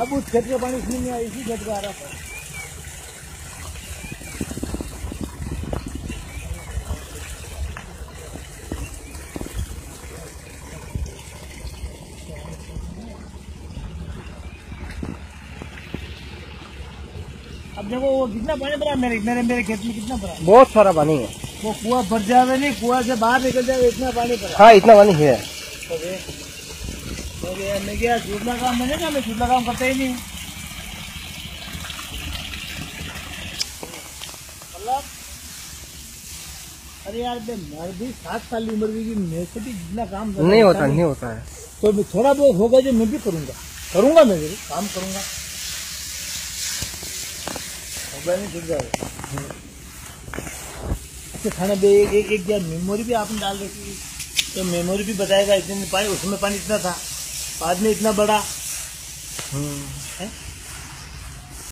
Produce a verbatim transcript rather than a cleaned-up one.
अब उस खेत का पानी इसमें नहीं आया, इसी खेत का आ रहा था। अब देखो वो कितना पानी भरा मेरे मेरे मेरे खेत में, कितना भरा, बहुत सारा पानी है। वो कुआं भर जावे नहीं, कुआं से बाहर निकल जाए, इतना पानी भरा। हाँ इतना पानी है। तो दे, तो दे, मैं क्या चूल्हा काम बनेगा, मैं चूल्हा काम करता ही नहीं। मतलब अरे यार मैं भी सात साल की उम्र की, मेरे से भी जितना काम नहीं होता नहीं होता है, तो मैं थोड़ा बहुत होगा जो मैं भी करूँगा करूँगा मैं भी काम करूँगा। खाना भी एक एक, एक यार मेमोरी भी आपने डाल रखी, तो मेमोरी भी बताएगा इतने पानी, उसमें पानी इतना था, बाद में इतना बड़ा।